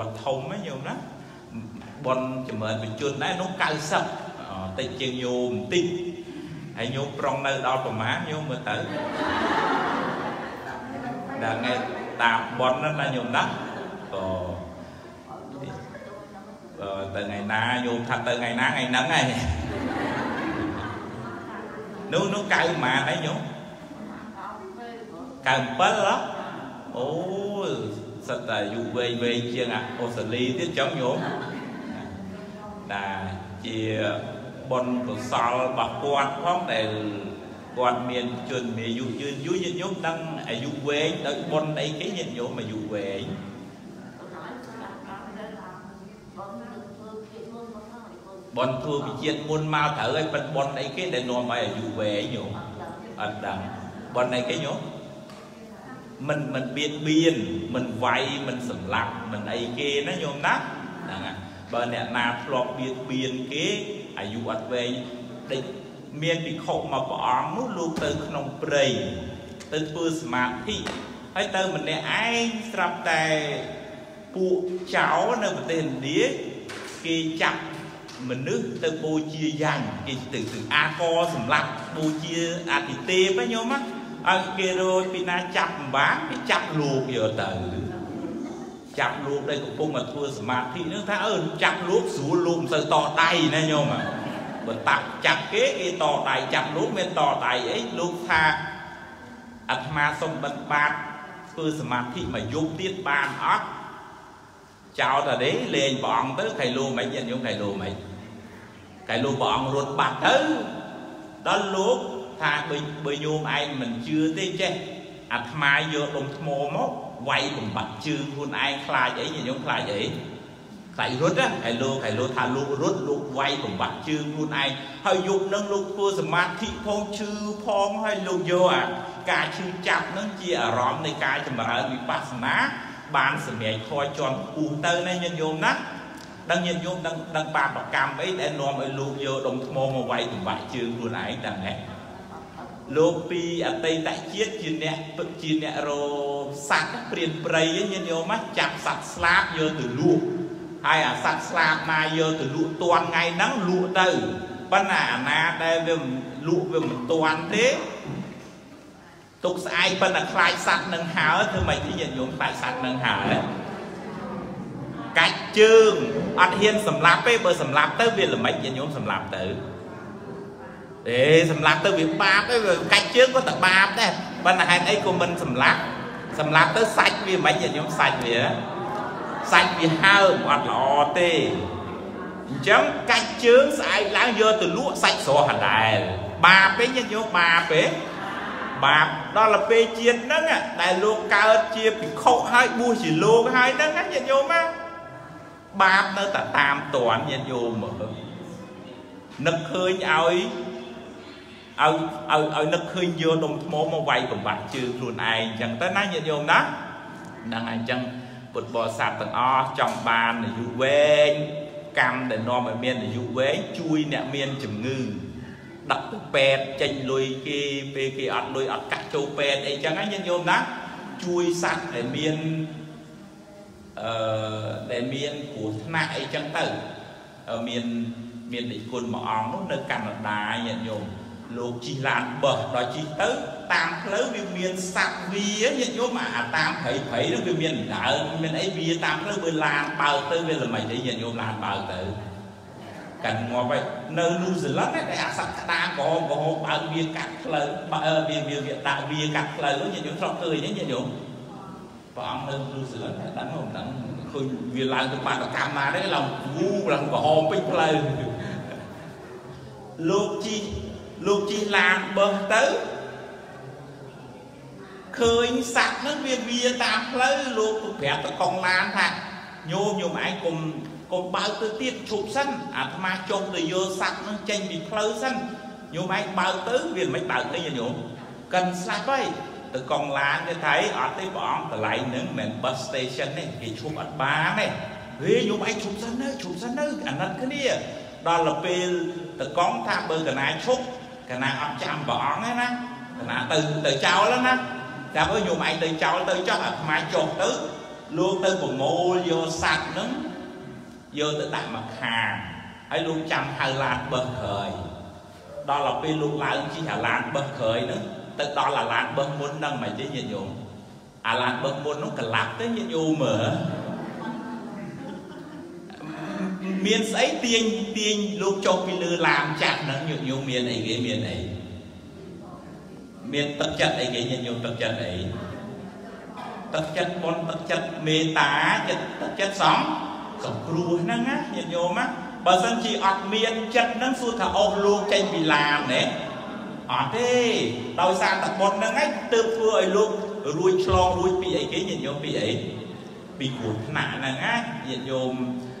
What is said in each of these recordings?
วัดทงไหมโยมนะบอลจะเหมือนเป็นจุดนั้นนกไก่สับแต่เจียงโยมติดไอ้โยมปรองในดาวปม้าโยมเมื่อเต๋อดังไงตามบอลนั่นนะโยมนะtừ ngày na vô thật từ ngày ná ngày nắng này nó cay mà đấy nhú cay bớt đó ôi sao tại dù về về chia ngặt Australia tiếp chống nhú là chia bon của sò bạc quan phong này quan miền truyền miền dù dưới dưới nhìn nhú đang ở dù về đợi bon đây cái nhìn nhú mà dù về bọn thua bị chết muôn mau thở ấy bọn ấy cái để nó mày dù về ấy nhổ anh đằng bọn này cái nhổ mình biết biên mình vay mình sủng lạc mình ấy kia nó nhôm nát đằng bọn này nạp lọt biết biên cái ở dù ăn về định miền bị khổ mà bỏ mút luôn từ nông bầy từ phơi smart thì hay từ mình này ai sập tài phụ cháu nơi mình tên đĩa kia chặt mình nước từ bôi chia dành cái từ a co sầm lắc bôi chia a thì tê với nhau mắt kia rồi pina chặt bán cái chặt luộc giờ từ chặt luộc đây cũng không mà thua smart thì nước ta ơn chặt luộc sủi luộc từ tò tay này nhau mà mình tặng chặt cái tò tay chặt luộc bên tò tay ấy luộc tha ăn ma xong bận bạt thua smart thì mà dùng tiết bàn óc chào ta đấy liền bọn tới thầy lùa mày nhìn giống thầy lùa mày thầy lùa bọn ruột bạc tới đó lúc thà bơi nhôm ai mình chưa tới chứ ạt mai vô đồng mô mốt quay cùng bạc chư hôn ai khai vậy nhìn giống khai vậy thầy rút á thầy lùa thà lùa rút lùa quay cùng bạc chư hôn ai hơi dùng nâng lùa phô smart thị phong chư phong hơi lùa vô à cả chư chạp nâng chia ở rõm này cả chùm bà bị bạc smart bán sự mẹ coi cho cụ tơ này nhân nhôm nát đang nhân nhôm đang bàn bạc cam ấy để nôm ấy luộc vô đồng mô mà quay cùng vải trường luôn ấy đằng này luộc pi ở tây tại chiết chiên nè rồi sạc tiền prey nhân nhôm mắt chặt sạc slab vô từ luộc hay à sạc slab mà vô từ luộc toàn ngày nắng luộc từ ban à na đây về luộc về mình toàn thế tục sai bên là khai sạch nâng hào thưa mày thì nhìn dụng tại sạch nâng hào đấy cách chương anh hiên sầm lạp ấy bờ sầm lạp tới việc là mày nhìn dụng sầm lạp tử để sầm lạp tới việc ba cái cách chương có tập ba đấy bên là hai ấy của mình sầm lạp tới sạch vì mày nhìn dụng sạch vì hao hoặc lò tê chấm cách chương sai lá vô từ lúa sạch sổ hạt đài ba bé nhìn dụng ba bé bạp đó là phê chiết nâng á đại lô cao ớt chia bị khổ hai bùi chỉ lô hai nâng á nhìn vô mà bạp nó ta tam toán nhìn vô mà nực hơi ơi ơi nực hơi vô đồng mô mô vay cùng bạn chứ luôn ai chẳng tới nãy nhìn vô đó nâng ai chẳng bột bò sạp tầng o trong bàn là dụ quên cam để nó mà miên là dụ quên chui nẹ miên chùm ngư đặt pet chanh lùi kia ăn lùi ăn cắt châu pet ấy chẳng ai nhân nhôm đó chui sạch để miền của nại chẳng tử ở miền định quân mỏ óng nơi Canada nhận nhôm lục chi lan bờ đó chi tới tam lấy vì miền sạch vì ấy nhận nhôm mà tam thấy nó vì miền đỡ miền ấy vì tam lấy bên lan bờ tới bên là mày thấy nhận nhôm lan bờ tử cần ngó vậy nơi lưu dữ lắm đấy à sắp ta có hộp ở bia cắt lớn ở bia tạo bia cắt lớn như những trò cười đấy như những và ông nơi lưu dữ lắm đánh hồn đánh khơi vì làm được bạn là cam mà đấy là vu là có hồn bích lời luộc chi làm bờ tới khơi sạc nước bia tạo lấy luộc vẻ ta còn lan thằng nhôm anh cùng còn bao tới tiết chụp xanh à mà chôn từ vô sạch nó chanh bị khơi xanh nhiều máy bao tới vì máy tạo cái gì nhộn cần sạch vậy từ còn là cái thấy ở tới bọn từ lại nữa mình bus station này cái chụp ở ba này thế nhiều máy chụp xanh nữa anh ăn cái đi đó là pin từ con tham bơ cái này chụp cái này ăn chạm bọn ấy nè cái này từ cháu lắm nè cảm ơn nhiều máy từ cháu tới cho mà chụp tới luôn tới còn ngô vô sạch lắm, vô tới đặt mặt hàng ấy luôn chăm hai lạt bật khởi. Đó là cái luôn là chỉ là lạt bật khởi nữa, tức đó là lạt bật muốn nâng mày chứ nhìn nhung à lạt bật muốn nó cả lạt tới nhìn nhung mở miền ấy tiên tiên lúc cho phi lư làm chặt nó nhung nhung miền này cái miền này miền tất chặt ấy cái nhìn nhung tất chặt ấy tất chất bon tất chất mê tá tất chất sóng không cua năng á nhìn nhung á bà dân chỉ ọt miền chất nâng xua thả ô luôn tranh vì làm đấy ọt đi đòi xa tạc bột nâng ấy tơm thua ấy luôn rùi chlong rùi bị ấy cái nhìn nhôm bị ấy bị cuốn nạ nâng á nhìn nhôm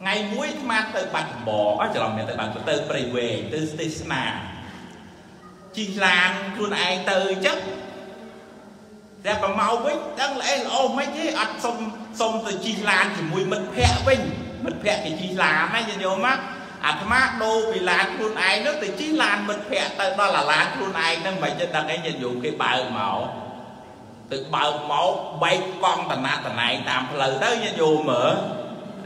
ngày muối mà tới bạc bò á chả làm miên tới bạc tới bầy về tới station chi lan quân ai tới chắc ra còn mau với đang lẽ ô mấy thế ăn xong xong rồi chi lan thì mùi mật phe thì chi lan ấy nhiều má ăn má đô vì lan luôn ai nó thì chi lan mật phe tới đó là lan luôn ai đang vậy cho đang ấy nhìn dụng cái bờ máu bay con tần này tạm lời tới nhìn dụng mở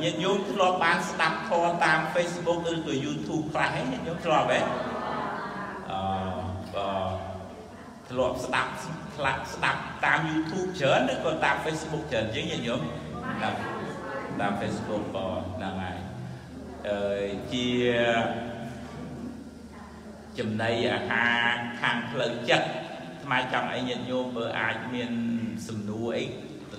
nhận vô lo ban snap call tam facebook từ youtube phải nhận vô lo đấy lộp sạc tam youtube chớn đấy còn tam facebook chớn chứ gì nhớ tam facebook bỏ là ngày chia chùm đây à hàng lớn chất mai trong ấy nhận vô bờ ai miền sầm núi từ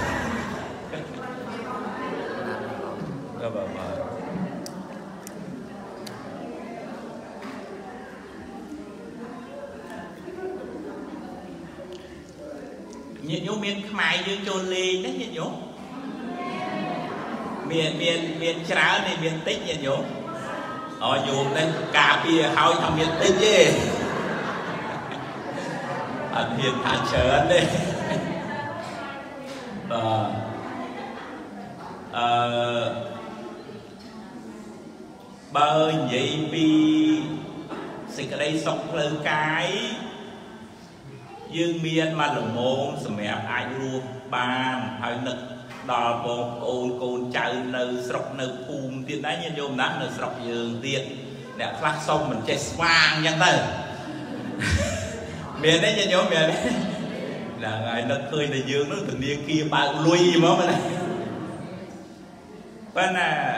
nhiệt nhú miền Khmer dương cho lên đấy nhiệt nhú miền trái này miền tích gì nhỉ? Ở dù nên cà phê hao thằng miền tích gì? Anh hiền thả chớn đấy. Bơ nhị bi xịt ở đây sọc lên cái dương miên mà lồng môn sầm mẹ ai luôn ba hơi nực đò bồn ôn côn chào nư sọc nư phùm tiền đấy nhân dôm nát nư sọc dương tiền đẹp phát xong mình chết vang nhân tử miền đấy nhân dôm miền đấy là ngày nực khơi là dương nó thường đi kia bao lui mà bên này bên à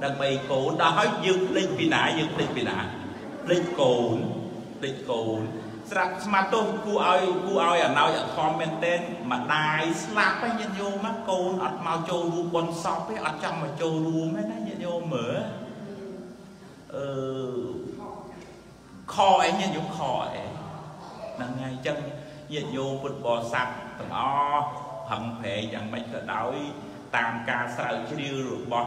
đang bày cổ đã hỏi dương lịch bị nã lịch cổ sạc mà tôi cú ơi ở nào ở comment tên mà đài slap ấy nhân vô mắt cô ở mau châu ru con sọc ấy ở trong mà châu ru mấy đấy nhân vô mở kho ấy nhân vô kho ấy là ngày chân nhân vô bột bò sạc tầm o hầm phệ chẳng mấy cái đói tam ca sợi chiêu rồi bọt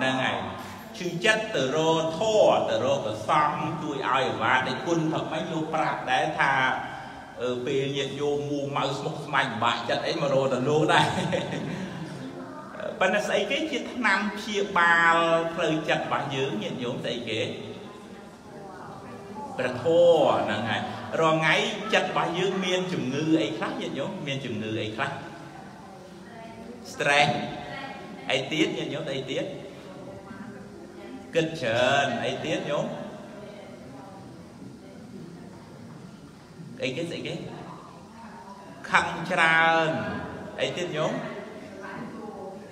nâng này chư chất từ rô thô từ rô của xong chui ai và để quân thật mấy lô prạc để thà về nhiệt nhôm mù màu mục mạnh bạc chất ấy mà rô là lô đây bạn sẽ cái chiếc năm chia ba lời chất và giữ nhiệt nhôm dạy kế bà thô nâng này rồi ngay chất và giữ miên chùm ngư ấy khác nhiệt nhôm miên chùm ngư ấy khác stress ấy tiết nhớ nhớ đây tiết kinh trần ấy tiết nhớ ấy cái gì cái khăng trần ấy tiết nhớ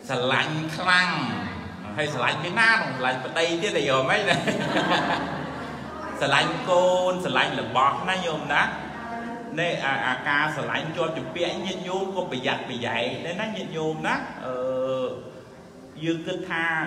sờ lạnh khăng hay sờ lạnh cái na còn lạnh bên đây tiết này rồi mấy này sờ lạnh côn sờ lạnh là bọt na nhôm đó nên ca sờ lạnh cho chụp bia nhiệt nhôm có bị giặt bị dậy nên nó nhiệt nhôm đó dương cứ tha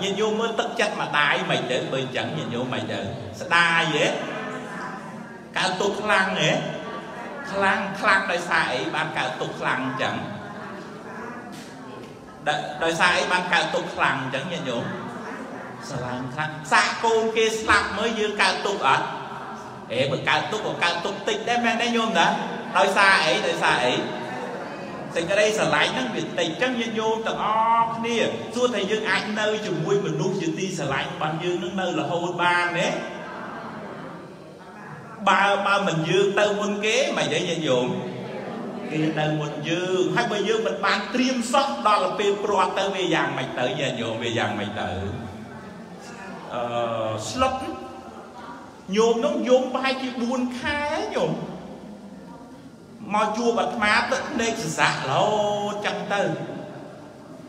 nhìn vô mới tất chất mà tai mày để bên chẳng nhìn vô mày giờ đa vậy cả tụt lăng vậy lăng đời sai ban cả tụt lăng chẳng đời sai ban cả tụt lăng chẳng nhìn vô sai cô kia sạc mới dư cả tụt ở để bực cả tụt còn cả tụt tịnh đem mang đấy nhôm đã đời sai thì cái đây là lái năng Việt tây chẳng nhiên vô tầng o nè xua thầy dương anh nơi chùm mui mình nuôi chữ ti lái bằng dương nước nơi là hôn ba đấy ba mình dương tơ quân kế mày để nhiên vô kia tơ quân dương hai bây dương mình bán triêm sóc đó là pê pro tơ về vàng mày tự nhiên vô về vàng mày tự slot nhôm nó nhôm ba cái buôn khai nhôm mà chua bật má tất nên dạ lâu chẳng tư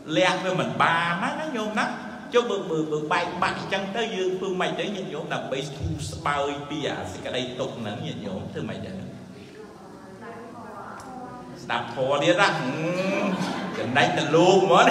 lẹt với mình ba má nó nhôm nắp cho bự bay bạc chẳng tới dương phương mày để nhìn nhôm đập bị thu bơi bia thì cái đây tục nắng nhìn nhôm thưa mày để đạp thò đi ra gần đây là luôn mới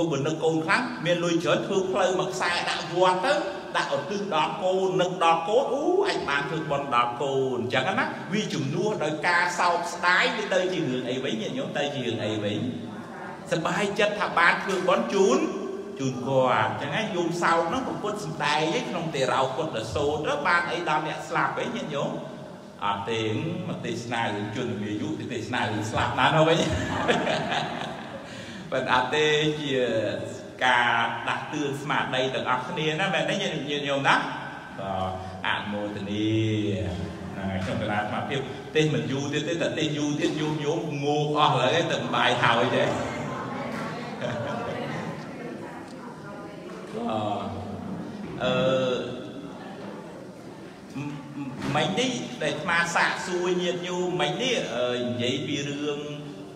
ôi mình nâng côn khác miền lui chớn thương khơi mặc sai đã vuông tới đã ở tương đo cô nâng đo cố ú anh bạn thường còn đo côn chẳng anh á vi chủng nua đời ca sau đái đi đây chỉ hưởng ấy bấy nhiêu đây chỉ hưởng ấy bấy sân bay chất thà bạn thường bón chún qua chẳng anh dùng sau nó cũng quân đài ấy trong tề rào quân là số đó bạn ấy đam nhẹ slap bấy nhiêu à tiếng mà tiếng này cũng chuẩn bị dụ thì tiếng này cũng slap nán đâu bấy bạn à tê chia cả đặc tượng smart đây từng học niên á bạn đấy nhiều lắm à môi từ đi trong thời gian mà tiếp tên mình du tiếp tới tận tên du tiếp du nhố ngu hoặc là cái từng bài thảo vậy mình đi để mà xả xuôi nhiệt du mình đi giấy bì rương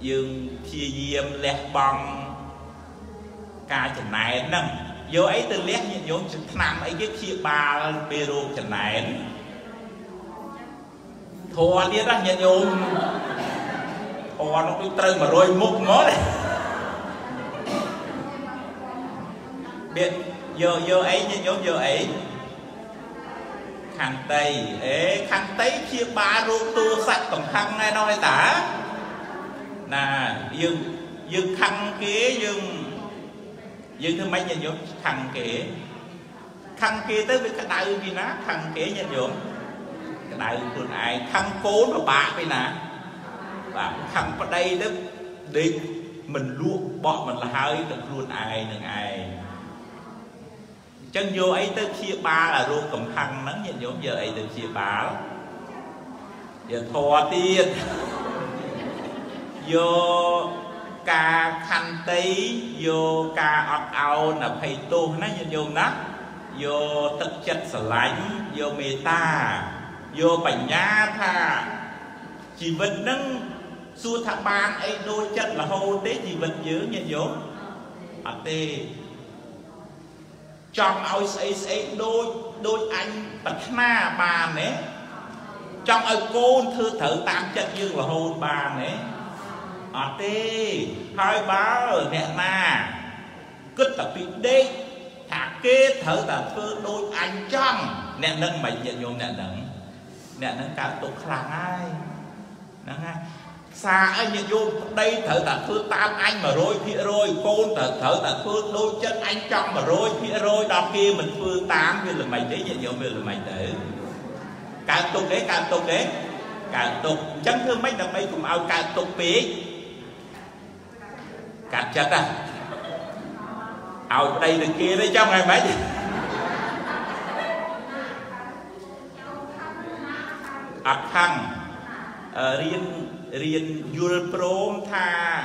dương chia diêm lẹt bong ca trần này nè vô ấy từ lẹt như nhóm trần nam ấy cái chia ba peru trần này thò đi ra như nhóm thò nó cứ trơn mà rồi mục ngó đấy biết vô ấy như nhóm vô ấy khăn tây ế khăn tây chia ba rô tu sạch tổng khăn này nói tả nà dương khăn kia dương thứ mấy nhận dụng khăn kia tới với cái đại ưu gì ná khăn kia nhận dụng cái đại ưu của ai khăn cố nó bạc vậy nè và khăn vào đây đó đi mình luôn bọn mình là hơi được luôn ai được ai chân vô ấy tới chia ba là luôn cầm khăn nắng nhìn giống giờ ấy tới chia ba giờ thò tiền vô ca khăn tí vô ca ọt ao là thầy tu nó nhìn vô nát vô thực chất sở lãnh vô mê ta vô bảnh nhá tha chỉ vật nâng xua thạc ban ấy đôi chân là hô tế chỉ vật dữ nhìn vô ở tê trong ao ấy đôi anh bật na bàn ấy trong ao côn thưa thử tám chân dương là hôn bàn ấy ở tê hai báo ở nẹ na cứ tập bị đê thả kê thử là thưa đôi anh trong nẹ nâng mày nhận vô nẹ nâng cả tục làng ai nâng ai xa anh nhận vô đây thở tạc phương tam anh mà rồi phía rồi côn thở tạc phương đôi chân anh trong mà rồi phía rồi đó kia mình phương tám vì là mày đấy nhận vô vì là mày tử càng tục chấn thương mấy đằng mấy cùng ao càng tục bị càng chất à ao đây đằng kia đấy trong ngày mấy ạc thăng riêng dùl prôm tha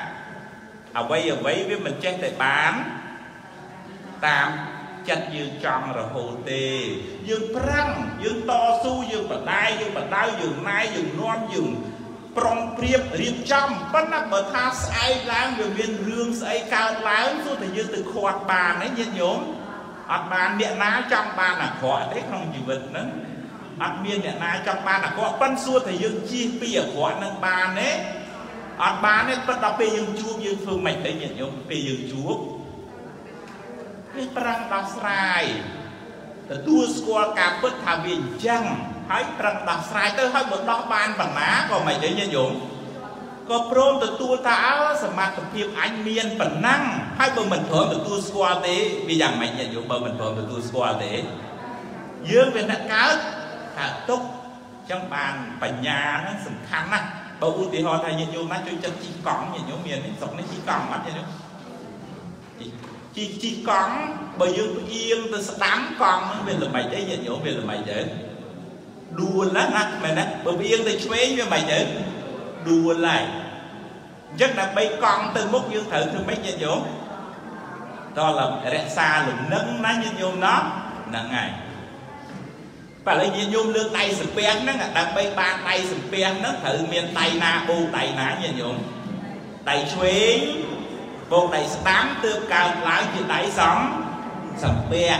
ở vây với mình chết để bán tam chất dương trong rồi hồ tê dương prăng dương to su dương bật đai dương nai dương non dương prong priệp riêng trong bắt nắp mở tha sai láng về viên rương sai cao láng xuống thì dương từ khoạt bàn ấy nhiên nhốm ọt bàn địa ná trong bàn là khỏi đấy không gì vật nữa ắt miên nè na trong ban là có phân xua thì dương chi bìa có nâng ban đấy ắt ban đấy bắt đầu bây dương chuông dương phương mạch đấy nhận giống bây dương chuông cái răng đào sài từ tua score cà phết thà biển trăng hãy răng đào sài tới hơi một đo ban bằng má còn mày đấy nhận giống có prom từ tua ta áo sầm mặt từ phim anh miên bằng năng hai bờ mình thốn từ tua score đấy vì rằng mày nhận giống bờ mình thốn từ tua score đấy dương về nặng cáo túc trong bàn bành nhà nó sầm khăn á bầu u thì họ thầy nhìn vô má chơi chân chi cõng nhìn vô miền ấy sọc nó chi cõng mắt vậy đó chi cõng bởi dương yên từ đám con nó về là mày đấy nhìn vô về là mày đấy đùa lá nát mày nè bởi yên từ chuế với mày đấy đùa lại rất là bay con từ mốc dương thử từ mấy nhìn vô đó là rẽ xa là nâng nó nhìn vô nó là ngày và lấy nhìn nhôm lương tay sừng bén đó đặt bay ba tay sừng bén nó thử miền tay na bù tay ná nhìn nhôm tay chuối bù tay tám tương cao lái chỉ tay sóng sừng bén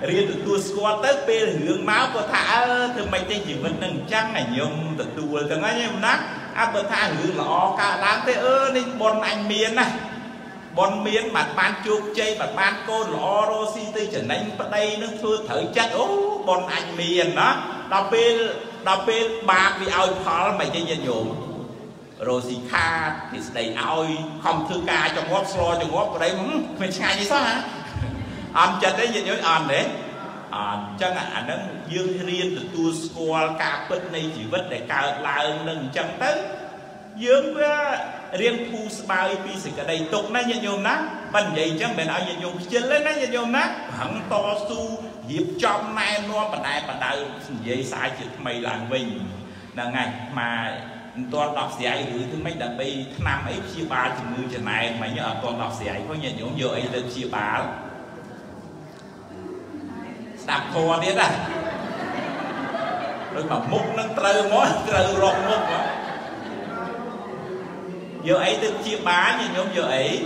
riêng từ tua score tới bên hướng máu của thả thường mày chỉ vật nắng trăng này nhiều từ tua từ ngay nhiều nắng áp bờ thả hướng lọ cả láng thế ơ nên bọn anh miền này bọn miền mặt ban chuột chơi mặt ban cô lọ rosi tây trở nên bắt đây nó thưa thử chất ố bọn anh miền đó đọc bên bạc vì ao khó mày chơi nhận nhộm rồi gì kha thì đầy ao không thư ca trong góp xo trong góp ở đây mình sai như sao hả ăn chân đấy nhận nhớ ăn đấy chân à nó dương riêng từ tua score ca bên này chỉ vứt để cao là ơn nâng chân tới dương riêng thu spa ip sẽ cả đây tục nó nhận nhộm nát bằng vậy chân mình ao nhận nhộm chân lên nó nhận nhộm nát hẳn to su hiệp trong này nó bà đào dây sai chữ mày làm mình là ngày mà toàn đọc gì ai thứ mấy đợt bây năm ấy chia ba chừng như chừng này mày nhớ toàn đọc gì ấy có nhận nhổm giờ ấy lên chia ba đạp kho biết à rồi mà múc nó trơ mó trơ rộng múc đó Giờ ấy được chia ba nhưng nhóm giờ ấy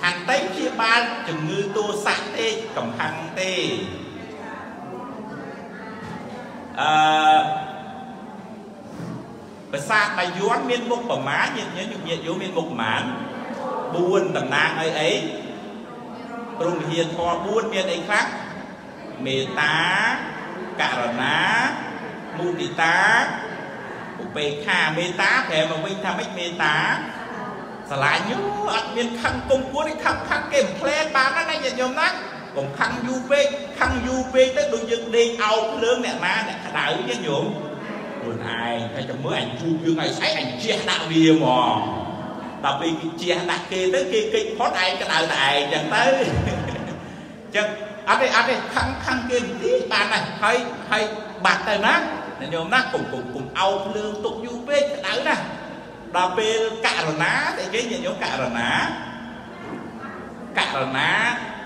hàng tay chia ba chừng ngư tô sẵn thế cầm hàng tê và xa bài dón miên mục bảo má nhưng nhớ nhục nhiệt vô miên mục mán buôn tầm nàng ấy ấy rung hiền thò buôn miên ấy khác mê tá cả là ná mù đi tá về thà mê tá thề mà mình thà mấy mê tá sẽ lại nhớ ạc miên khăn công cuốn khăn khăn kèm phê bán nó này nhận nhóm nát còn khăn du phê tới đôi dân đi áo lớn nè má nè khả đạo với nhóm buồn ai hay cho mới ảnh thu như ngày sấy ảnh chia đạo bìa mò đặc biệt chia đạo kê tới kê kê phót ai cái đạo này chẳng tới chẳng ạc đây khăn khăn kèm tí bán này hay hay bạc tài nát nên nhóm nát cùng ao lương tục du phê cái đạo nè đào bê cạ rồi ná để cái nhận nhóm cạ rồi ná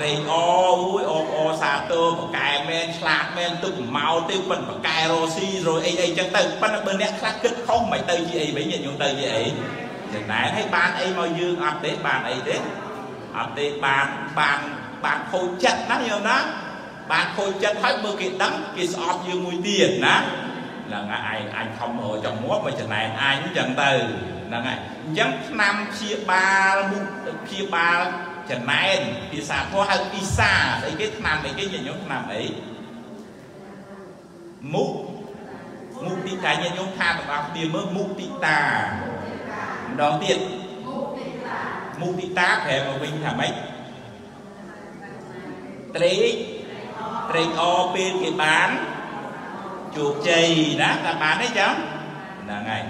rầy o ui o xà tô và cài men sạc men tức màu tiêu mình và cài rosi rồi ấy ấy chẳng từ bắt nó bên nét khác kết không mày từ gì ấy mấy dân dũng từ gì ấy chẳng nãy thấy bàn ấy màu dương ập đến bàn ấy đấy ập đến bàn khôi chật nó nhiều đó bàn khôi chật hết mưa cái đấm cái sọt dương mùi tiền đó là ngày anh không ở trong mốt mà chẳng này ai cũng chẳng từ là ngày chẳng năm chia ba chẳng này thì sao có hơn isa đấy cái năm ấy cái nhận nhóm năm ấy mục đi ta nhận nhóm tham vào tiền mới mục đi ta đó tiền mục đi ta phải mà mình thả mấy trade o bên cái bán chuột chày đó là bán đấy chứ là ngày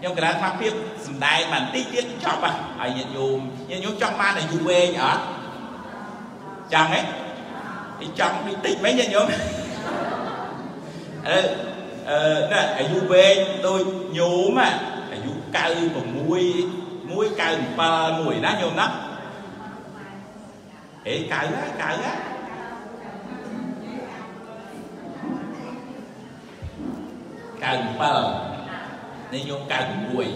nhưng cái đó phát phiếp đại bản tích tiết chọc à ai nhận vô trong man này dù về nhở chẳng ấy thì trong bị tích mấy nhận vô nè ở dù về tôi nhố mà ở dù cay còn muối cay và mùi nó nhiều lắm ấy cay á cài bờ nên nhôm cài bùi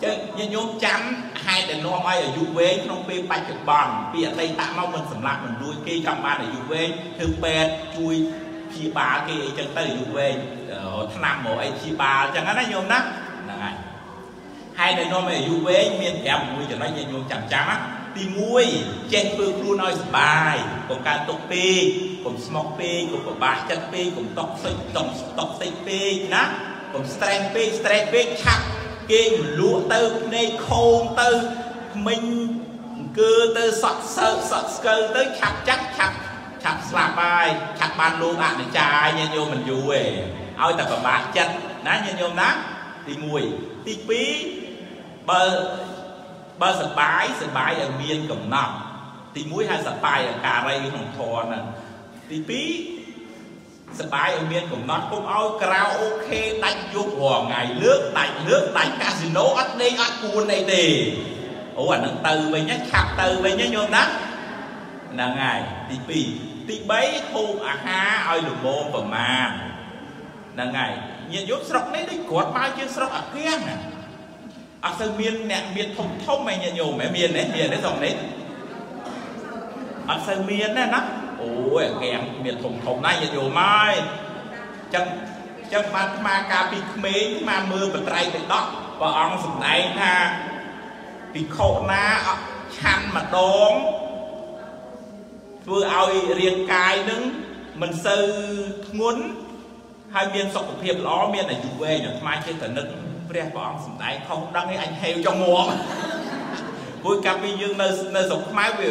chứ nên nhôm chấm hai đèn loa mai ở UV trong bê bạch trực bằng bây giờ đây ta mong mình sầm lạc mình nuôi cây trong ban ở UV thương bê chui chi ba cây chân tay ở UV tháng năm ở chi ba chẳng hạn đấy nhôm đó này hai đèn loa mai ở UV miền kèm mùi cho nó nên nhôm chấm chấm á đi muối trên phương luôn nói bài còn cài tóc bê cùng smoke pê cùng bạc chân pê cùng toxic pê nát cùng strength pê chặt kê lúa tư này khôn tư mình cứ tư sọt cơ tới chặt slap bài chặt ban luôn bạn để trai nha nhôm mình vui ao tập vào bạc chân nát nha nhôm nát thì mùi tí pí bơ sập bái ở miền cầm nọc thì muối hay sập bài ở cà ray không thò nè tí phí sân bãi ở miền cũng nói cũng ôi karaoke đánh vô hòa ngày nước đánh casino ắt đây ắt cuốn này tì ủa anh nâng từ về nhá chạp từ về nhá nhôm đó là ngày tí phí tí bấy thu à ha ôi lùm môn và mà là ngày nhìn giúp sọc này đi quạt bao chứ sọc ở kia nè ở sân miền nè miền thông mày nhìn nhôm mẹ miền đấy dòng đấy ở sân miền nè nó ôi kèm miệt thùng này giờ dù mai chân bát ma cà bị mê mà mưa bật tay bị đọt và ông sụp này ha bị khổ na chăn mà đón vừa ao riêng cài đứng mình sư muốn hai miền sọc của hiệp ló miền này dù về nhật mai trên tận nước về và ông sụp này không đăng cái anh heo trong mùa vui cà phê dương nơi sọc mai về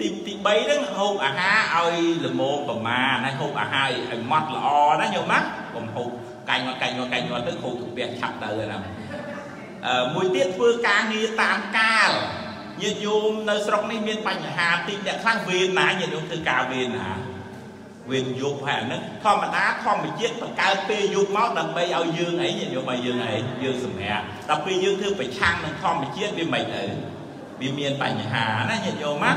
ตีใบนั้นหูอาหาเอาหลุมโมกับมาในหูอาหาไอ้มัดละออนั่นยงมั้ยผมหูไก่มาตึ้งหูถูกเปลี่ยนฉับเลยนะมวยเตี้ยฟื้นกลางนี่ตามกาลยืนยูมในสระนี้มีปัญหาตีแต่ครั้งเวียนนะยืนยูมคือกาเวียนนะเวียนยุบแผ่นนั้นท่อมันน้าท่อมันเจี๊ยบมันกาเปย์ยุบเมาส์ดันไปเอายืนไหนยืนยูมไปยืนไหนยืนสมัยดันไปยืนคือไปช่างนั่นท่อมันเจี๊ยบไปไม่เลยมีเมียนปัญหานะยืนยูมั้ง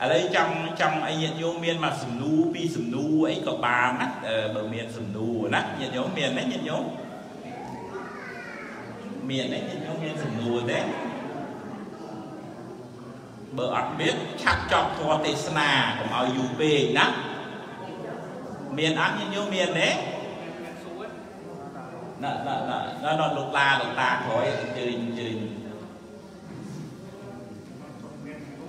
อะไรจำไอเยนโยมเมียนมาสมนูปีสมนูไอก็บานัดเบอร์เมียนสมนูนัดเยนโยมเมียนนะเยนโยมเมียนนะเยนโยมเมียนสมนูเด้เบอร์อัดเบียดชักจอบทัวเตสนาผมเอาอยู่เบงนะเมียนอัดเยนโยมเมียนเด้น่ะนอนหลบตาถอยจืน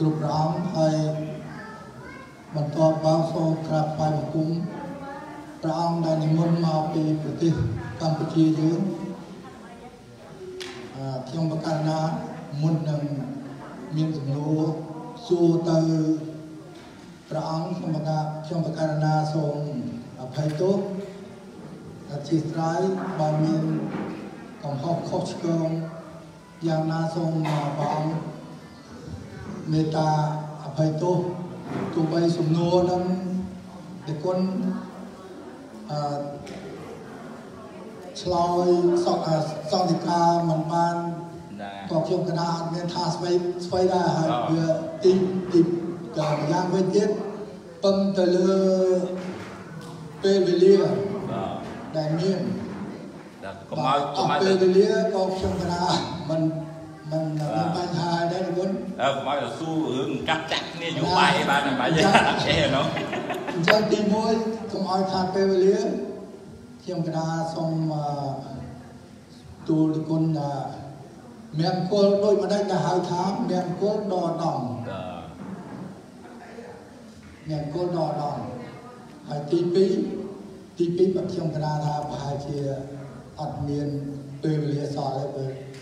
กลุ่มร้องให้บรรทอนบ้างโซกราบไปมาคุ้มร้องได้ในมณฑลมาปีประเทศกัมพูชียืนที่องค์การนะมณฑลมีสมรู้สู้ตือร้ององค์การนะทรงอภัยทุกอาชีพไรบางมีของครอบครอบครองอย่างนาทรงมาบางเมตาอภัยตัวตัวไปสมโนนั้นเด็กคนชลอยสองติกามันปานกอบเชื่อมกระดาษเมทาสไปได้หายเบื่อติดจากย่างเวทีปั้มตะเลเปเวเลียได้เมียนต่อเปเวเลียกอบเชื่อมกระดาษมันปัญหาได้ทุกคนผมว่าเราสู้กับจักนี่อยู่ไปบ้านไปเยอะแค่เนาะเจ้าตีมวยก็เอาขาดไปเรื่อยเที่ยงกระดาส่งตัวทุกคนแมงโกลโดยมาได้กระหายท้าแมงโกลดอดองแมงโกลดอดองหายตีปีแบบเที่ยงกระดาทาพายเชียอัดเมียนไปเรื่อยสอนเลยไป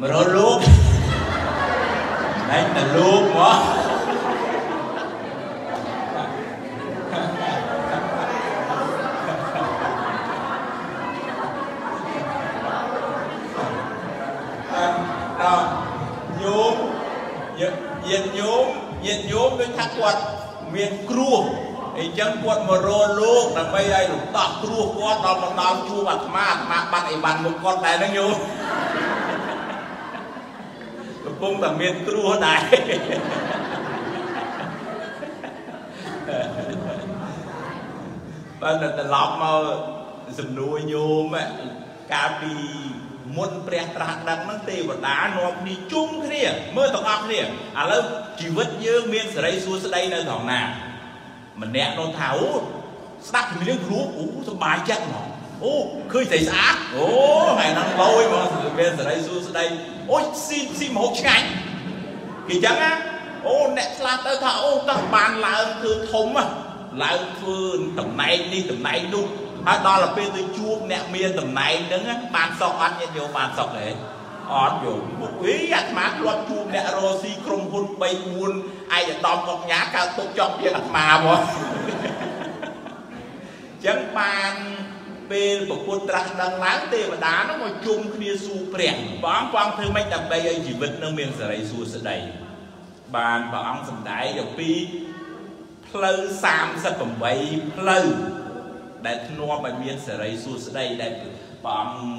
มันร้อนลูกนั่นแต่ลูกหมอโยมเย็นโยม nhiệt nhóm với thác quạt miền cua thì chân quạt mà rô luôn là bây đây lúc đó cua quá đó mà đón chua bạc mà bạn ấy bàn một con này nó nhú cũng là miền cua này và là lọc mà dùm nuôi nhôm ấy cả vì muốn bẹt ra đằng nó tê và đá nó đi chung cái này mơ thằng ấp này à lâu chỉ vứt như miên ở đây xuống ở đây nơi thằng nào mình nẹt nó tháo sắc thì mình nước rú thằng bài chắc nó ô khơi thấy giá ô hải năng bôi mà miên ở đây xuống ở đây ôi xin xin một cái kì chẳng á ô nẹt là tao tháo tao bàn là thường thống à là thường tầm này đi tầm này luôn. Đó là bây giờ chuông nẹ miên tầm này đứng á, bàn sọc ăn nha nhiều bàn sọc đấy. Ổn dù, một quý ạc mát luôn chuông nẹ rô si krum hôn bay muôn. Ai dạ đòm ngọc nhá cao tốt chọc kia ạc mà bó. Chẳng bàn, bây giờ bố trắc đăng láng tê và đá nó ngồi chung kia su prẹt. Bóng quang thơ mách đập bây giờ chỉ vứt nâng miên sở đầy su sở đầy. Bàn bảo ông sầm đáy dọc đi. Plâu xám sắp bẩm bấy plâu. Đại nó mà miên sở rây xuống đây đại bọn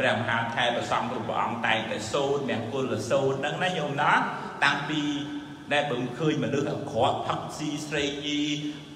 bèm hạt thay và xong rồi bọn tay cái sâu mẹ cô là sâu nâng nó nhôm nó tăng đi đại bấm khơi mà nước khó thắc si srei gì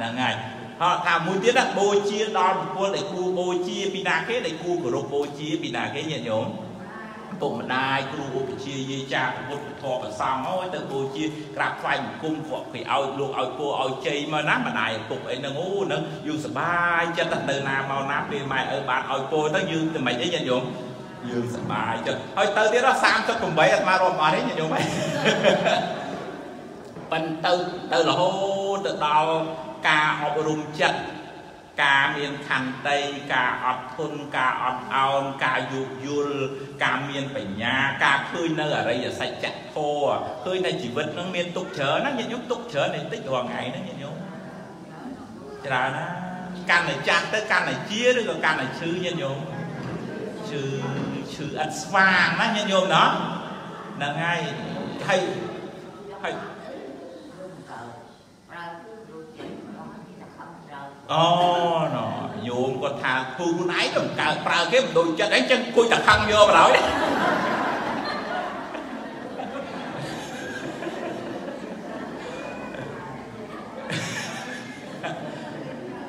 là ngày họ thàm mùi tiết á bôi chia đo của lại khu bôi chia pina kế lại khu của rục bôi chia pina kế nhớ nhộm bộ mà đai khu bôi chia dây cha của bột thọ và xong ôi từ bôi chia rạp phanh cung của thì ao luộc ao cô ao chì mà nát mà đài cục ấy nó ngủ nó dùng sờ bay chân từ nào màu nát về mày ở bạn ao cô tới dương từ mày thấy nhận dụng dương sờ bay chân thôi tới thế đó sam cho cùng bảy mà rồi mà đấy nhận dụng mày mình từ từ là hô từ đào cà hộp rung chân cà miền thành tây cà ọt thôn cà ọt ao cà dục dul cà miền bảy nhà cà khơi nơi ở đây là sạch chặt khô khơi này chỉ vứt nó miền tục chớ nó như tục chớ này tích hoàng ngày nó như thế là nó can này chặt tới can này chia được còn can này chư như nhôm chư chư ăn vàng nó như nhôm đó là ngay hay hay ô nó nhôm có thà khu nãy đồng cả bà cái đôi chân đánh chân côi tạc khăn vô mà nói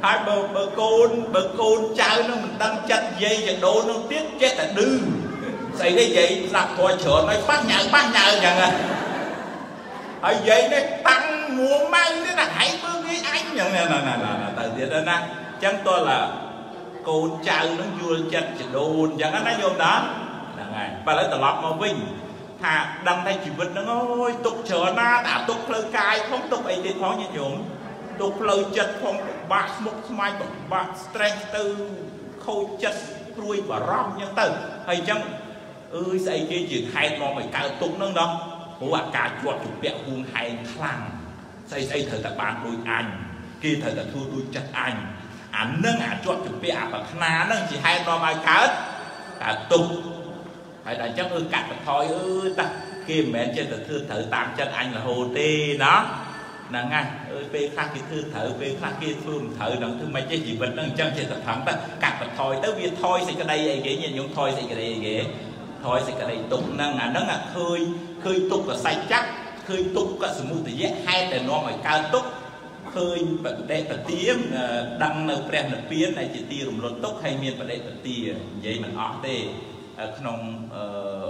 hai bờ côn cháu nó mình đang chân dây và đôi nó tiếc chết là đư xảy cái vậy làm coi chữa nói bác nhờ nhận à ở vậy đấy tăng mua mang thế là hãy bước với anh nhận nè tại vì đó nè chẳng tôi là cô cháu nó vua chân chỉ đồn chẳng nó vô đó là ngày và lấy tờ lọt mà vinh thà đâm tay chỉ vịt nó ngồi tục chờ na đã tục lơ cài không tục ấy thì khó như nhũng tục lơ chân không bạc mục mai bạc stress từ khôi chân ruồi và rong nhân từ hay chẳng ơi xây kia chỉ hai mong phải cao tục nâng đó bố bà cả chuột chụp đẹp buông hai thằng xây thời tập bàn đôi anh kia thời tập thua đôi chặt anh ảnh nâng ảnh chuột chụp đẹp và khá nâng chỉ hai đo mai cá cả tục hay là chắc ư cắt được thôi ư ta kia mẹ trên tập thưa thử tạm chân anh là hồ tê đó là ngay ơi bê khác kia thưa thử bê khác kia phương thử đằng thứ mấy chứ gì mình nâng chân trên tập thẳng ta cắt được thôi tới việc thôi sẽ cái đây vậy nhìn những thôi sẽ cái đây vậy thôi sẽ cái đây tục nâng ảnh nâng ảnh khơi khơi tục là sai chắc khơi tục là sự mưu tế hai tờ nó mày cao túc khơi bật đệ bật tiêm đăng nợ bèn nợ biến này chỉ tiêu rùm lột túc hay miên bật đệ bật tìa vậy mình ọt tê nông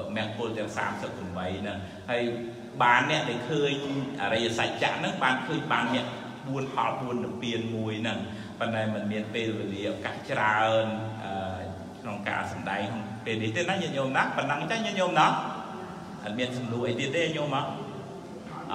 mẹng cô tèm xám sợ cùng bấy nè hay bán nè để khơi ở đây sai chắc nâng bán khơi bán nè buôn họ buôn nợ biến mùi nè và này mình miên bê về liệu các chả ơn nông cả sẵn đáy không để đi tên nó nhận nhôm nát và năng chắc nhận nhôm nát miền sầm lụi tiền tê nhôm á,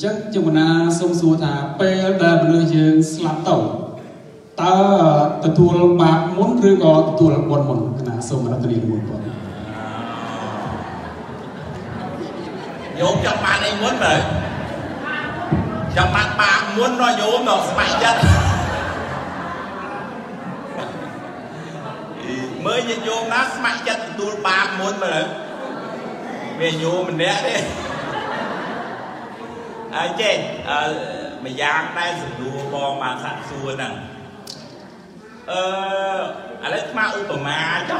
chắc cho mình là sông xua thả pe đà mình chơi slap tàu ta từ thua bạc muốn rơi gò từ thua bồn bồn cái nào sông mình đã tự nhiên bồn bồn vô trong màn anh muốn rồi trong màn bạc muốn nói vô nó mạnh chân mới nhìn vô nó mạnh chân từ thua bạc muốn rồi về vô mình né đi ai chết mày dám đây sụp đua bom mà sạt xua nè lấy má Obama chứ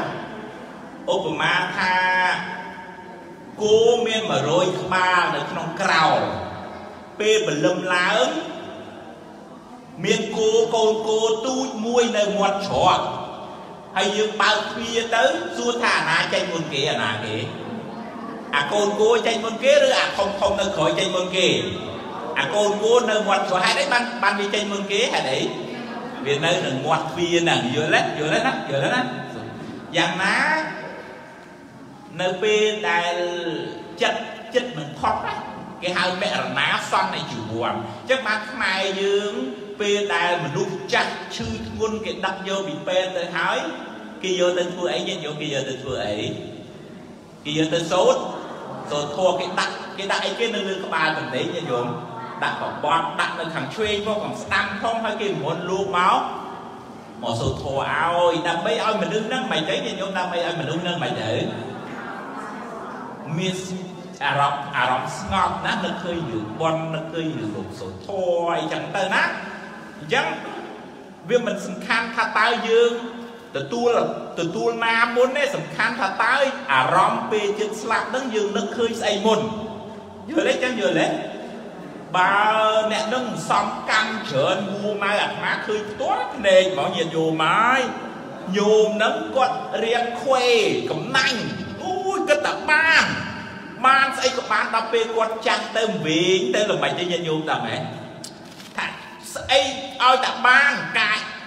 Obama tha cố miên mà rồi ba được trong cào pe bẩn lầm láng miên cố con cô tui muôi nơi ngoặt tròn hay như bao kia tới xua thả nà chạy môn kia nà kia à con cô chạy môn kia rồi à không không nơi khỏi chạy môn kia à con cô nơi ngoặt rồi hai đấy ban ban đi chạy môn kia hay đấy vì nơi đừng ngoặt vì nặng vừa lết á dạng ná nơi bên đài chất chất mình khóc á cái hai mẹ là ná xoăn này chịu buồn chắc bác mai dương bên đài mình đúc chắc chư quân cái đặt vô bị bên tới hỏi kia vô tên thua ấy vô kia vô tên thua ấy kia tới sốt rồi thua cái đại cái nơi các bà từng đấy nha nhung đặt vào bọt đặt lên thằng chui vô còn săn không hay cái muốn luộc máu một số thua ao đâm mấy ao mình đứng nâng mày đấy nha nhung đâm mấy ao mình đứng nâng mày đấy miss Arab ngọt nát nó khơi nhiều bon nó khơi nhiều một số thua chẳng tới nát chẳng việc mình khăn tha tao dương từ tua nam muốn đấy sầm khăn thà tới à rom pe trên slap đứng dương đứng khơi say mồn vừa đấy chẳng vừa đấy bà nè đứng xong căng trơn mua mai đặt má khơi toát nền bảo nhiệt vô mai nhôm nấm quật riêng khoe cẩm nành ui cái tập man say của man đập pe quật chăng tên vĩnh tên là mày chơi nhiệt nhôm tao mày thằng say ao tập man cài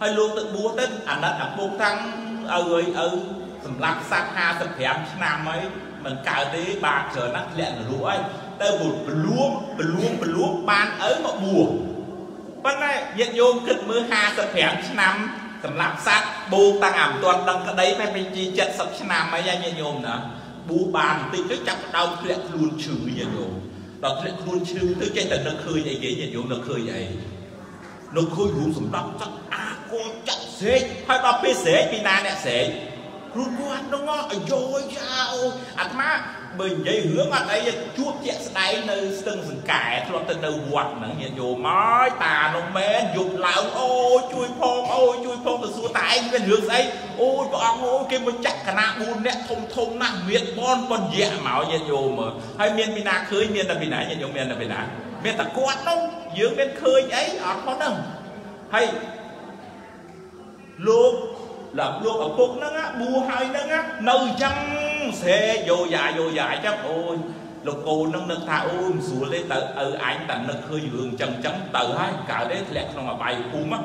hay luôn tự búa tết ảnh là bố thăng ở làm sạc hà sập phém nam ấy mình cào tí bạc trở nát lẹn lũ ấy tơ bột bùn ban ấy mà bùa bên này nhiệt nhôm kịch mưa hà sập phém nam sầm làm sạc bố tăng ảm toàn đằng cái đấy phải chi chật sập nam ấy ra nhiệt nhôm nữa bùa bàn thì cứ chặt đầu lẹn luôn chửi nhiệt nhôm đợt lẹn luôn chửi tới trên tận nó khơi vậy ghế nhiệt nhôm nó khơi vậy nó khơi luôn sầm đắp chắc cô chặt xế hay đọc bê xế vì nà nè xế rồi cô ăn nó ngọt rồi dào ăn má mình dây hướng ở đây chuốc chạy đáy nơi từng rừng cải cho tên đầu quạt nó nghe vô mái tà nó mến dục lão ôi chui phong từ xua tay anh bên hướng dây ôi bóng ôi kia mới chắc cả nạ buôn nè thông nặng miệng bon dẹ máu nghe vô mà hay miền mình nà khơi miền là vì nà nghe vô miền là vì nà miền ta quát nó dưỡng bên khơi ấy ở khó nâng hay lúc làm lúc ở cục nó á bua hai nó á nâu trắng xe vô dài chắc ôi lúc cô nâng nâng tha ôm xuống lên tờ ở ảnh tận nó khơi giường trần trắng tờ hai cả đấy lẹt nó mà bay u mất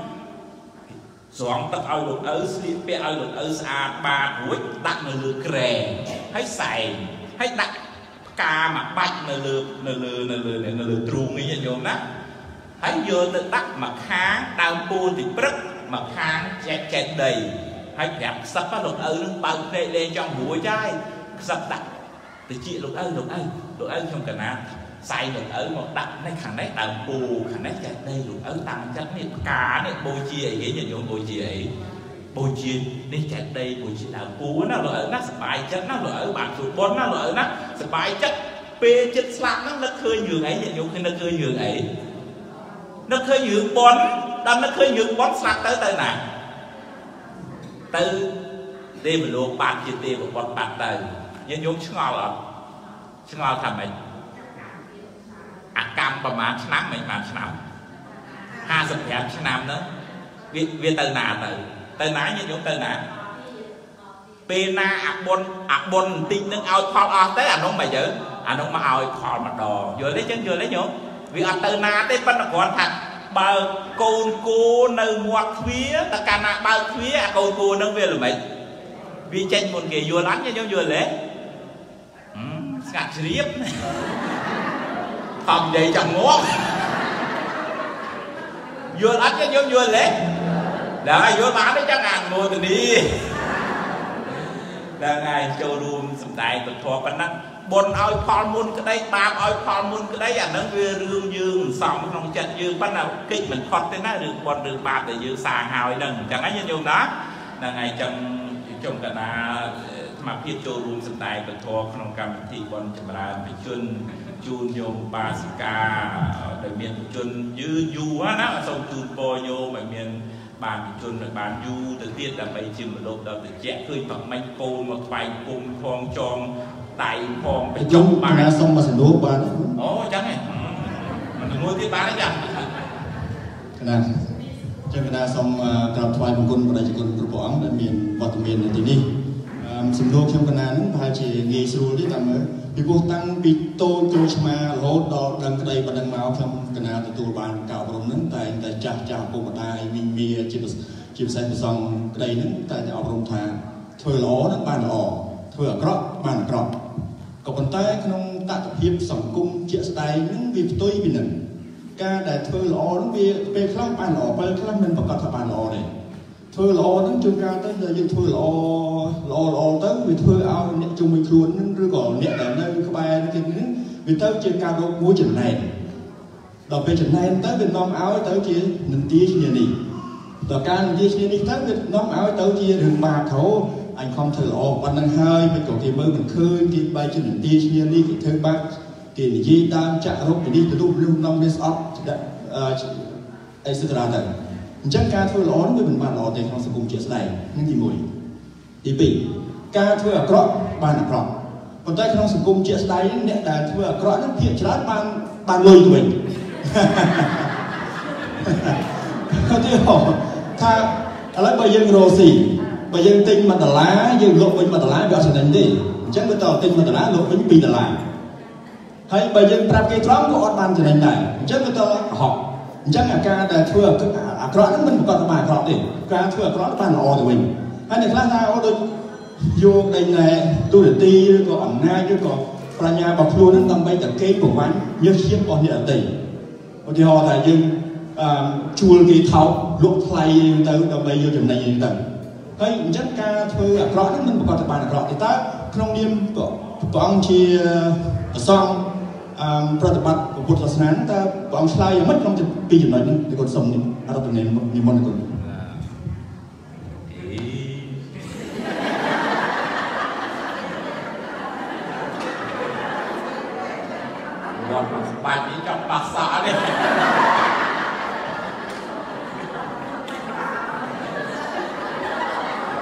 xoắn tóc ao lột ở xịn pe ao lột ở xa ba cuối đặt nửa lừa kề hãy xài hãy đặt ca mà bạch nửa lừa truông như vậy nhôm đó hãy vô tự đặt mà kháng đau buồn thì bứt mà khang chẹt đầy hay đẹp sắp phát lột ơi nó bao lên trong mũi chai sắp đặt thì chị lột ơi trong cả nát sai được ở một đất này khẳng đấy tạo bù khẳng đấy chạy đây được ở tăng chắc này cả này bồi chia gì nhỉ nhộn bồi chia nên chạy đây bồi chia tạo bù nó lỡ nó bài chất nó lỡ bạn tụi bốn nó lỡ nó bài chất pê chất sạc nó khơi nhường ấy nhỉ nhộn khi nó khơi nhường ấy nó khơi nhường bốn đâm nó khơi nhường bốn sạc tới tới nào từ đây mà luộc bạc chia tiền một bọn bạc đời nhỉ nhộn chứ ngon thầm mình cam và mát năm mình mát năm ha sập hẹp năm nữa vì từ nã như chúng từ nã pena abon tin nước ao thọ ao tới anh mày giữ anh mà ao thọ mặt đò vừa lấy chân vừa lấy nhổ vì ở từ nã tới phân còn thật bờ cồn cù nơi ngoặc phía ta cà nã bờ phía cồn cù nâng về là mình vì tranh một kỳ vừa lắm như chúng vừa lấy sạc riết phòng vậy chẳng ngó vừa lắm cho vô vừa lết đã vừa bán đấy chắc ngàn mua từ đi đang ngày châu luôn sầm đại tụt thọ bắn nát bồn ao phòn môn cái đấy ba ao phòn môn cái đấy à nó vừa rương dương sòng trong trận dương bắt đầu kịch mình phật thế na rương bồn rương ba để dương sàng hào ấy đừng chẳng ấy như nhiều đó là ngày trong cả là mà biết châu luôn sầm đại tụt thọ trong cầm thì bồn chậm lại bị chunจูนโยมปาสิกาโดยเมียนจุนยืนยูฮะนะส่งจูนโปโยมแบบเมียนบานจุนแบบบานยูแต่เทียดแต่ไปชิมโลกเราแต่แจกเคยฝังไม้โกนมาไฟกลมคลองจองไต่คลองไปจมบานแล้วส่งมาสนุกบานโอ้จังไงมันมวยที่บานแล้วจ้ะขนาดเจ้าคณะส่งกราบถวายมงคลประดิษฐ์กุลกระป๋องแบบเมียนวัดเมียนในที่นี้สมโนเจ้าคณะนั้นพาเจงีสูรที่ทำvì cuộc tăng bị tô cho mà lỗ đỏ đằng đây và đằng máu trong cái nào từ tù bàn cào rồng nến tại tại chả chả cô mà tai mình mía chìm say sòng cái đây nến tại cào rồng thang thôi lỗ nến bàn lò thôi ở cọp bàn cọp cọp bàn tay không tạo hiệp sòng cung chia tay nến vì tôi vì nền ca đại thôi lỗ nến vì về khăn bàn lò về khăn mình bọc cả bàn lò này thôi lỗ nến chung ca tới giờ như thôi lỗ tới vì thôi ao nẹt chung mình luôn nến rồi còn nẹt ở nơi các bạn thì nến vì tới trên cao độ múa trận này đọc về trận này tới Việt Nam áo tới chia nền tía như này đọc ca nền tía như này tới Việt Nam áo tới chia đường bạc thấu anh không thôi lỗ bạn đang hơi mình còn thì mơ mình khơi thì bay trên nền tía như này thì thôi bác thì gì tam chạ rốt thì đi từ lúc lúc năm đến sáu ấy sẽ ra đời chắc ca thôi lỗ với mình bàn lò thì không sẽ cùng chuyện này nhưng gì mùi thì bị ca thôi ở cọ bàn ở cọ còn tay không sử dụng chuyện đấy nẹt là thôi ở cọ nó hiện chát bàn bàn người của mình không thể hiểu tha là bây giờ rồ xỉ bây giờ tinh mà tờ lá giờ lộ mình mà tờ lá bị sạt đánh gì chắc bây giờ tinh mà tờ lá lộ mình bị tờ lá hay bây giờ trap cây trống của ban sạt đánh này chắc bây giờ họ chắc là ca là thôi ở cọ nó mình còn bài cọ thì ca thôi ở cọ bàn lò của mình anh được lát ra ô đôi vô đây này tôi để ti rồi còn ẩm na chứ còn là nhà bọc luôn nên tâm bay tập kết của anh nhớ chiếc còn hiện tỷ thì họ là nhưng chua thì tháo luộc thay tới đầu bay vô chừng này như tầm thấy chắc ca thôi rõ lắm mình còn tập bài rõ thì ta không niêm của ông chia xongประติบัติบุตรศาสนาแต่ของชายยังไม่ต้องจะปีอย่างไรนี่คนส่งนี่อะไรตัวนี้มีมนต์คนbài chỉ trong bát xã đấy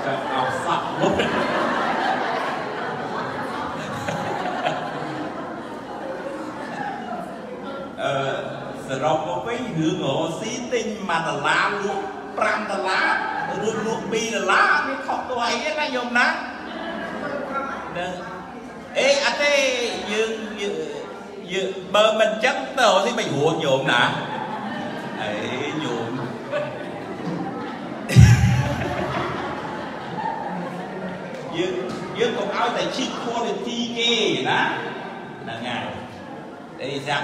trong ao sạch luôn rồi có cái hương ngộ xí tinh mà lá luộc pram lá luộc bi lá cái khóc tôi ấy nó nhôm đó ê anh ấy bờ mình chắc tao thì mình hùa nhộm nè ấy nhộm dương còn áo tại chít khô thì thi ghê đó là ngày đây ra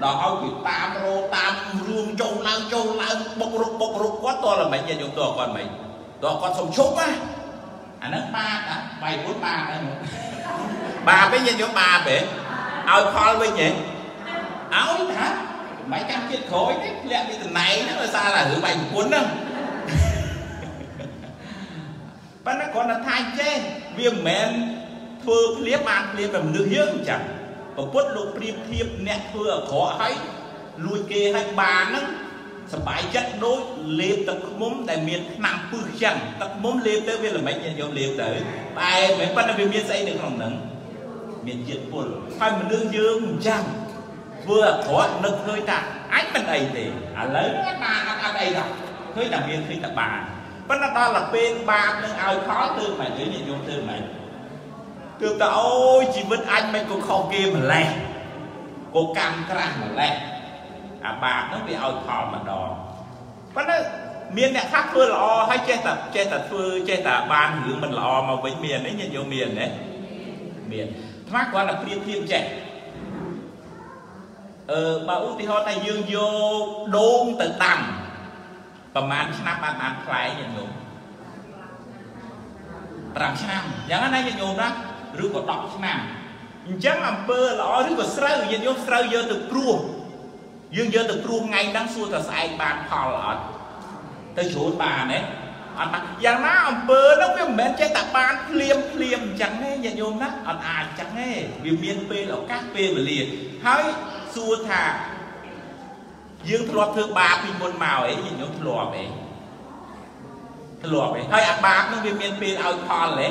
đó áo bị tam rô tam ruông châu lang bốc rục quá to là mấy nhà chúng tôi còn mấy đó con sống chúc á anh nó ba cả bảy bốn ba đấy bà với nhà chúng ba vậy áo khoa với nhỉ áo hả mấy trăm chiếc khối đấy lẹ đi từ này nó ra là hử bành cuốn đâu bắt nó còn là thai trên viêm men thưa clip ăn clip làm nữ hiếng chẳng và quất lục clip thiệp nẹt thưa khó hay lui kê hay bà nó sắp bãi chất đối liệp tập mống tại miền nằm bự chẳng tập mống liệp tới viên là mấy nhân giống liệp tới bài mấy bắt nó về miền xây được lòng nắng miền diện buồn hay mình nữ dương chẳng vừa có nực hơi tạt ánh bên này thì lấy ba ở đây rồi hơi đặc biệt khi tập bà vẫn là đó là bên ba nên ai khó tương mày dưới nhìn vô tương mày tương ta ôi chỉ vẫn anh mày cũng không kia mà lẹ cô cam ra mà lẹ bà nó bị ao thò mà đỏ vẫn là miền này khác vừa lo hay che tập vừa che tập ban hướng mình lo mà với miền đấy nhìn vô miền đấy miền thoát qua là thiên trẻ bà ưu thì họ ta dương vô đôn tự tầm và màn chân nắp bàn phái nhận nhộm tạm chân nằm chẳng anh ấy nhận nhộm đó rưu có đọc chân nằm chẳng làm bơ lõ rưu có sâu nhận nhộm sâu dơ từ pru dương dơ từ pru ngay đang xua thật xa anh bàn phò lọt tới chốn bàn ấy chẳng làm bơ nó viêm mến cháy tạp bàn liêm chẳng ấy nhận nhộm đó anh ai chẳng ấy vì miên bê lọ các bê mà liền hơi xua thà dương thua thưa ba pin môn màu ấy nhìn nhóm thua về hơi ăn ba nó viên miên pin ao thon lẽ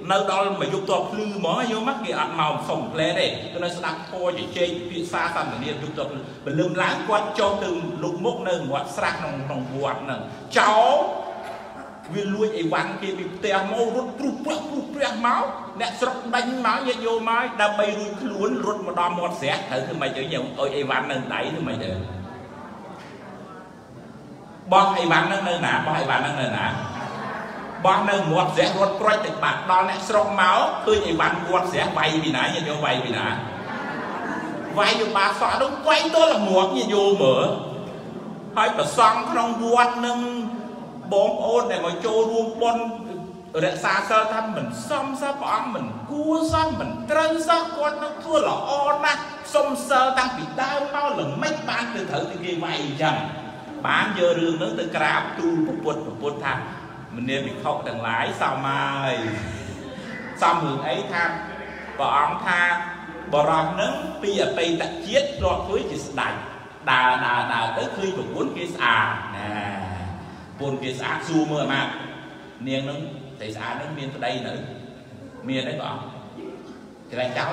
nơi đó mà dùng tọt lư mỏ vô mắt cái ăn màu sòng ple này cho nên đặt coi để chơi bị xa tầm này dùng tọt mình lơm láng quạt cho từng lục mốc nơi quạt sạc nòng quạt nè cháu viên lui ấy vắng kia bị tè máu rút rút máu nè sọc đánh máu như vô máy đâm bay lui luồn rút mà đo mọt xé thử thì mày chửi nhiều ơi ấy vắng nên đẩy thì mày được bó hay bán nâng nâng nà, bó nâng ngọt dễ ngọt quay tịch bạc đo nẹ sọc máu cứ như bán ngọt dễ bay vì ná, nhìn vô bay vì ná vay vô bà xóa đúng quay tôi là ngọt nhìn vô mở hơi bà xong không ngọt nâng bốn ôn này mà cho ruông bốn để xa xa thăm mình xong xa bóng mình cua xa mình trơn xa con nó thua là o nát xong xa tăng bị đau bao lần mấy bán từ thử thì kia vay chẳng bán giờ rương nó từ cạp tu một tham mình nên bị khóc đằng lái sao mai sao mượn ấy tham bỏ ông tham bỏ rong nấng pi ở tây tận chiết lọt cuối chỉ đành đà tới khi mà cuốn cái xà nè cuốn cái xà xu mưa mà niềng nấng thấy xà nấng miền từ đây nữa miền đấy bỏ thì là cháu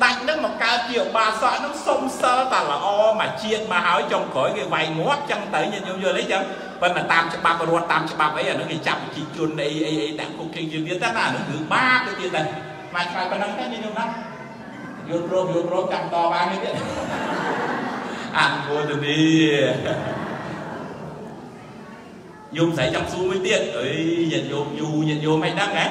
đánh nó một cao chiều bà sợ nó xông sơ ta là o mà chiên mà hỏi trong cõi cái vài ngót chân tới như vô lấy chăng bên là tam chập bạc và ruột tam chập bạc ấy là nó thì chậm chỉ chuồn ấy đặng cục kinh dương biến tất là nó thứ ba cái tiền này mà phải bên đăng cái như đó vô pro cặp to ba cái ăn vô từ đi dùng sấy trong xu mới tiện ấy nhận vô mày đăng á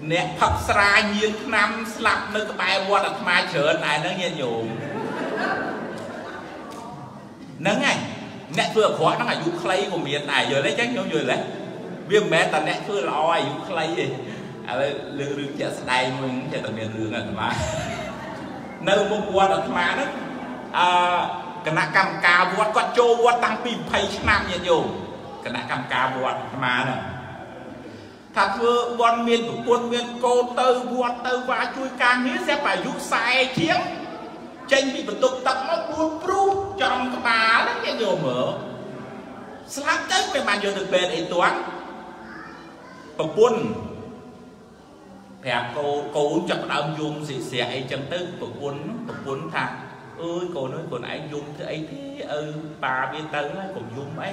nè thật ra nhiên năm sập nơi cái bài qua đặt mai chở này nó nghe nhộn nắng này nè vừa khó nó là dùng clay của miền này rồi đấy chắc nhôm rồi đấy viêm mẹ ta nè vừa là o dùng clay gì à lương chợ đây mình chợ tận miền lương là mà nơi một quạt ở mà đó cái nắp cam cà quạt quạt trâu quạt tăng pin phay năm nhiều nhiều cái nắp cam cà quạt mà này thật vừa quan miên của quân miên cô tư quạt tư và chui càng hí sẽ phải rút sai chiếc tranh bị vật tục tập nó buôn pru trong cái bà đó nhiều nhiều mở sáng tới về mà nhiều được bền ấy toán và quân thẻ cô chặt đâm dùng gì xẻ ấy chân tức của cuốn thằng ơi cô nói còn anh dùng thế ấy thế ơi bà biết tới là cũng dùng ấy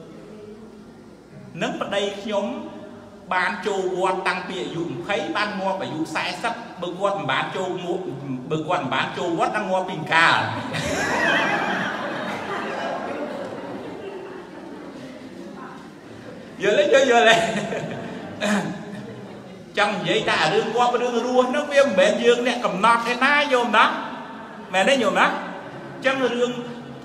nấng vào đây nhóm bán châu quạt tăng bịa dụng thấy ban mua phải dụng sai sắp bơ quạt bán châu quát đang mua bình cà giờ lấy trong vậy ta đưa qua và đưa rua nó viêm mẹ dương nè cầm nọt cái nai nhôm đó mẹ đấy nhôm đó trong rương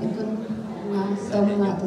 อีกคนมาส่งมาติ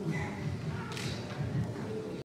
า